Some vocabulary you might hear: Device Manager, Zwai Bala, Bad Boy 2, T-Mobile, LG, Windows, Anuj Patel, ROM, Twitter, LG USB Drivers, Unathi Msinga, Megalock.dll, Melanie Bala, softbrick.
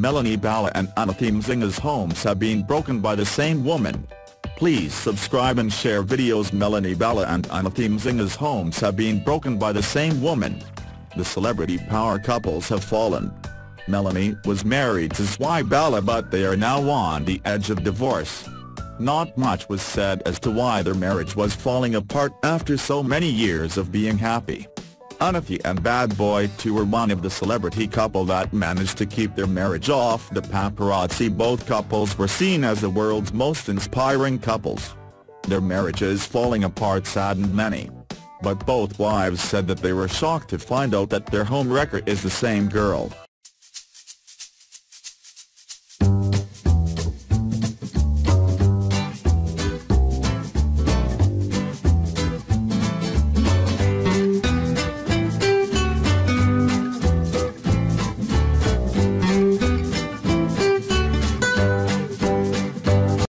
Melanie Bala and Unathi Msinga's homes have been broken by the same woman. Please subscribe and share videos. Melanie Bala and Unathi Msinga's homes have been broken by the same woman. The celebrity power couples have fallen. Melanie was married to Zwai Bala, but they are now on the edge of divorce. Not much was said as to why their marriage was falling apart after so many years of being happy. Unathi and Bad Boy 2 were one of the celebrity couple that managed to keep their marriage off the paparazzi. Both couples were seen as the world's most inspiring couples. Their marriages falling apart saddened many. But both wives said that they were shocked to find out that their homewrecker is the same girl.